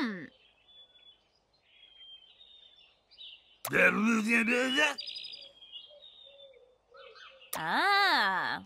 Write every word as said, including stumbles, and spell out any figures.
Hmm. Ah.